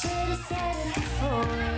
Should've said it before.